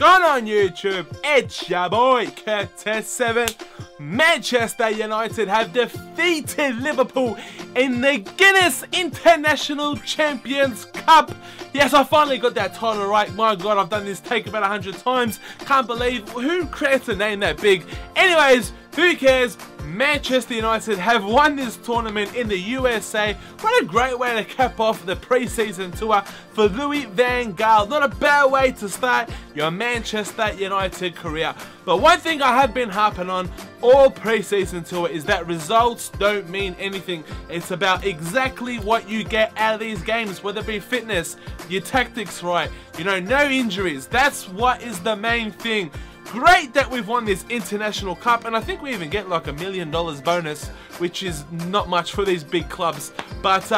done on YouTube. It's your boy, CurtiZSe7eN. Manchester United have defeated Liverpool in the Guinness International Champions Cup. Yes, I finally got that title right. My God, I've done this take about 100 times. Can't believe who creates a name that big. Anyways, who cares? Manchester United have won this tournament in the USA. What a great way to cap off the pre-season tour for Louis van Gaal. Not a bad way to start your Manchester United career. But one thing I have been harping on all pre-season tour is that results don't mean anything. It's about exactly what you get out of these games, whether it be fitness, your tactics right, you know, no injuries. That's what is the main thing. Great that we've won this international cup, and I think we even get like $1 million bonus, which is not much for these big clubs, but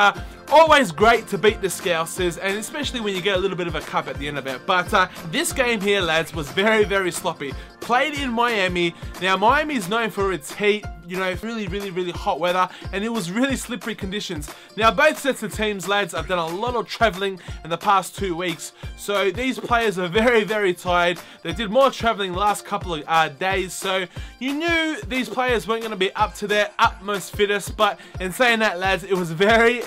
always great to beat the Scousers, and especially when you get a little bit of a cup at the end of it. But this game here, lads, was very sloppy. Played in Miami. Now Miami's known for its heat, you know, really hot weather, and it was really slippery conditions. Now both sets of teams, lads, I've done a lot of traveling in the past 2 weeks, so these players are very tired. They did more traveling the last couple of days, so you knew these players weren't going to be up to their utmost fittest. But in saying that, lads, it was very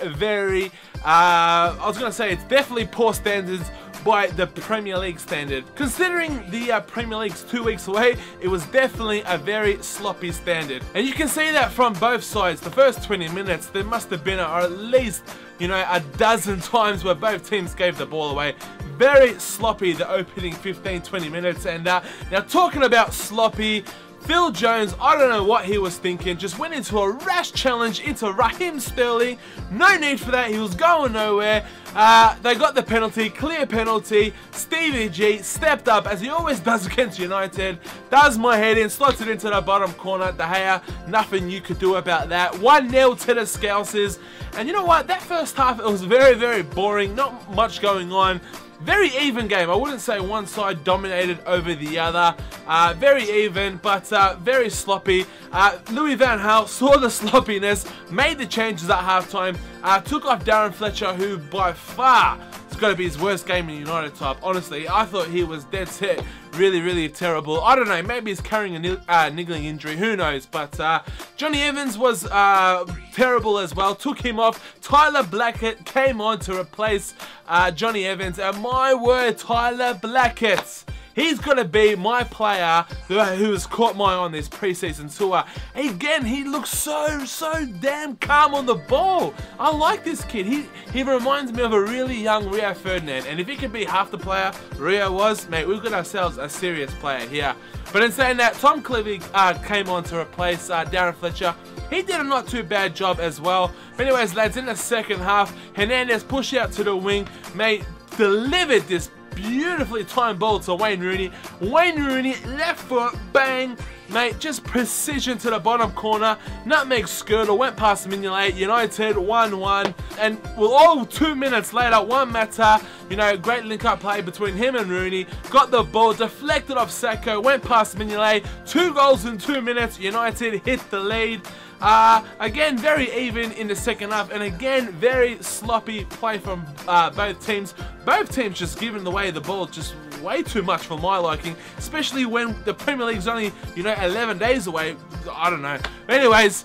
I was going to say, it's definitely poor standards by the Premier League standard. Considering the Premier League's 2 weeks away, it was definitely a very sloppy standard. And you can see that from both sides. The first 20 minutes, there must have been at least, you know, a dozen times where both teams gave the ball away. Very sloppy, the opening 15-20 minutes. And now talking about sloppy, Phil Jones, I don't know what he was thinking, just went into a rash challenge into Raheem Sterling. No need for that, he was going nowhere. They got the penalty, clear penalty. Stevie G stepped up, as he always does against United, does my head in, slots it into the bottom corner. De Gea, nothing you could do about that. 1-0 to the Scousers. And you know what, that first half, it was very boring, not much going on. Very even game. I wouldn't say one side dominated over the other. Very even, but very sloppy. Louis van Gaal saw the sloppiness, made the changes at halftime, took off Darren Fletcher, who by far has got to be his worst game in United type. Honestly, I thought he was dead set. Really terrible. I don't know, maybe he's carrying a niggling injury, who knows. But Johnny Evans was terrible as well, took him off. Tyler Blackett came on to replace Johnny Evans, and my word, Tyler Blackett, he's going to be my player who has caught my eye on this pre-season tour. Again, he looks so damn calm on the ball. I like this kid. He reminds me of a really young Rio Ferdinand. And if he could be half the player Rio was, mate, we've got ourselves a serious player here. But in saying that, Tom Cleverley came on to replace Darren Fletcher. He did a not too bad job as well. But anyways, lads, in the second half, Hernandez pushed out to the wing. Mate, delivered this beautifully timed ball to Wayne Rooney. Wayne Rooney, left foot, bang, mate, just precision to the bottom corner. Nutmeg Skirtle went past Mignolet. United 1-1, and well, all 2 minutes later, one Mata, you know, great link-up play between him and Rooney. Got the ball, deflected off Sacco, went past Mignolet. 2 goals in 2 minutes. United hit the lead. Again, very even in the second half, and again, very sloppy play from both teams. Both teams just giving away the ball just way too much for my liking, especially when the Premier League's only, you know, 11 days away. I don't know. Anyways,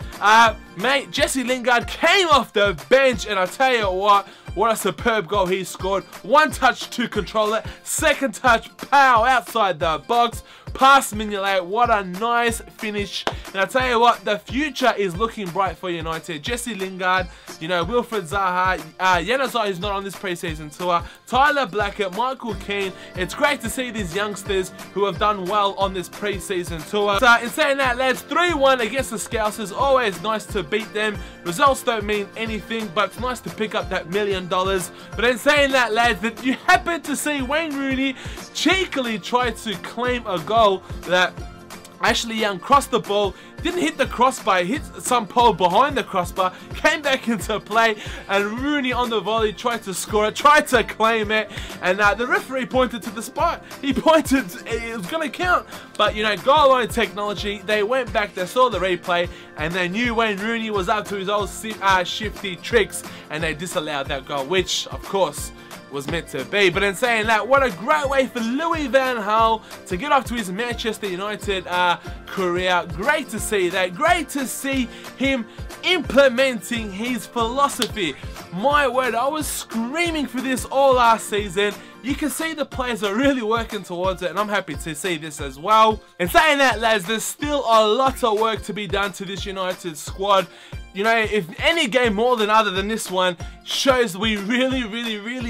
mate, Jesse Lingard came off the bench, and I tell you what a superb goal he scored. One touch to control it, second touch, pow, outside the box, past Mignolet. What a nice finish. And I tell you what, the future is looking bright for United. Jesse Lingard, you know, Wilfred Zaha, Yena Zaha, who's not on this preseason tour, Tyler Blackett, Michael Keane. It's great to see these youngsters who have done well on this preseason tour. So in saying that, lads, 3-1 against the Scousers. Always nice to beat them. Results don't mean anything, but it's nice to pick up that $1 million. But in saying that, lads, that you happen to see Wayne Rooney cheekily try to claim a goal that Ashley Young crossed the ball, didn't hit the crossbar, hit some pole behind the crossbar, came back into play, and Rooney on the volley tried to score it, tried to claim it, and the referee pointed to the spot. He pointed, it was going to count, but you know, goal line technology, they went back, they saw the replay, and they knew Wayne Rooney was up to his old shifty tricks, and they disallowed that goal, which, of course, was meant to be. But in saying that, what a great way for Louis van Gaal to get off to his Manchester United career. Great to see that. Great to see him implementing his philosophy. My word, I was screaming for this all last season. You can see the players are really working towards it, and I'm happy to see this as well. And saying that, lads, there's still a lot of work to be done to this United squad. You know, if any game more than other than this one shows we really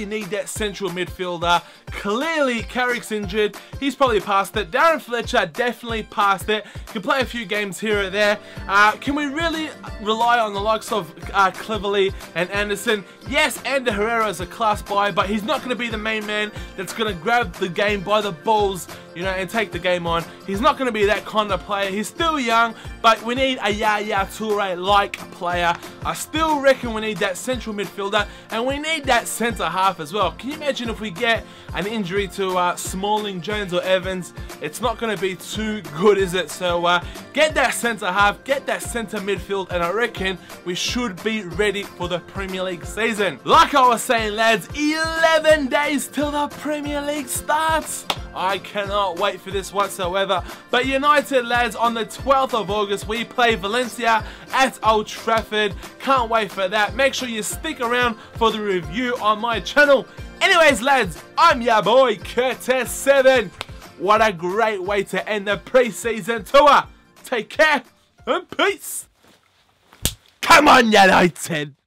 need that central midfielder. Clearly, Carrick's injured. He's probably past it. Darren Fletcher definitely past it. Can play a few games here or there. Can we really rely on the likes of Cleverley and Anderson? Yes, Ander Herrera is a class buy, but he's not going to be the main man that's going to grab the game by the balls, you know, and take the game on. He's not going to be that kind of player. He's still young, but we need a Yaya Toure-like player. I still reckon we need that central midfielder, and we need that centre half as well. Can you imagine if we get an injury to Smalling, Jones or Evans? It's not going to be too good, is it? So get that centre half, get that centre midfield, and I reckon we should be ready for the Premier League season. Like I was saying, lads, 11 days till the Premier League starts. I cannot wait for this whatsoever. But United, lads, on the 12th of August, we play Valencia at Old Trafford. Can't wait for that. Make sure you stick around for the review on my channel. Anyways, lads, I'm your boy, CurtiZSe7eN. What a great way to end the pre-season tour. Take care and peace. Come on, United.